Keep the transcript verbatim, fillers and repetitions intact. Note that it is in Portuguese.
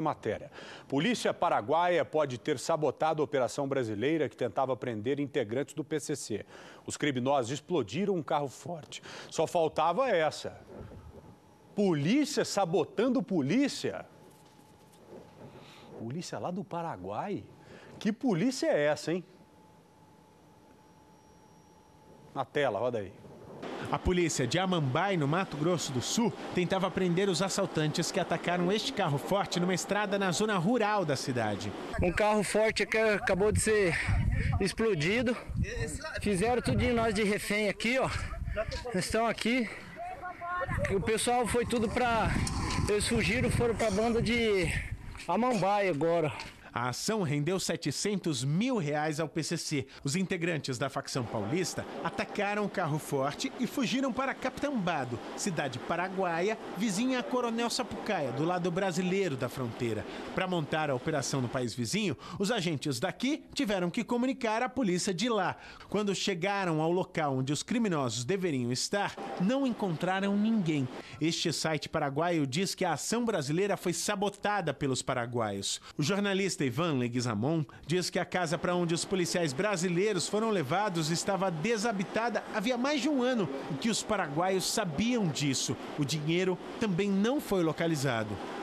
Matéria. Polícia paraguaia pode ter sabotado a operação brasileira que tentava prender integrantes do P C C. Os criminosos explodiram um carro forte. Só faltava essa. Polícia sabotando polícia? Polícia lá do Paraguai? Que polícia é essa, hein? Na tela, roda aí. A polícia de Amambai, no Mato Grosso do Sul, tentava prender os assaltantes que atacaram este carro forte numa estrada na zona rural da cidade. Um carro forte que acabou de ser explodido. Fizeram tudo de nós de refém aqui, ó. Nós estamos aqui. O pessoal foi tudo para... Eles fugiram, foram para a banda de Amambai agora. A ação rendeu setecentos mil reais ao P C C. Os integrantes da facção paulista atacaram o carro forte e fugiram para Capitão Bado, cidade paraguaia, vizinha a Coronel Sapucaia, do lado brasileiro da fronteira. Para montar a operação no país vizinho, os agentes daqui tiveram que comunicar à polícia de lá. Quando chegaram ao local onde os criminosos deveriam estar, não encontraram ninguém. Este site paraguaio diz que a ação brasileira foi sabotada pelos paraguaios. O jornalista Esteban Leguizamon diz que a casa para onde os policiais brasileiros foram levados estava desabitada havia mais de um ano e que os paraguaios sabiam disso. O dinheiro também não foi localizado.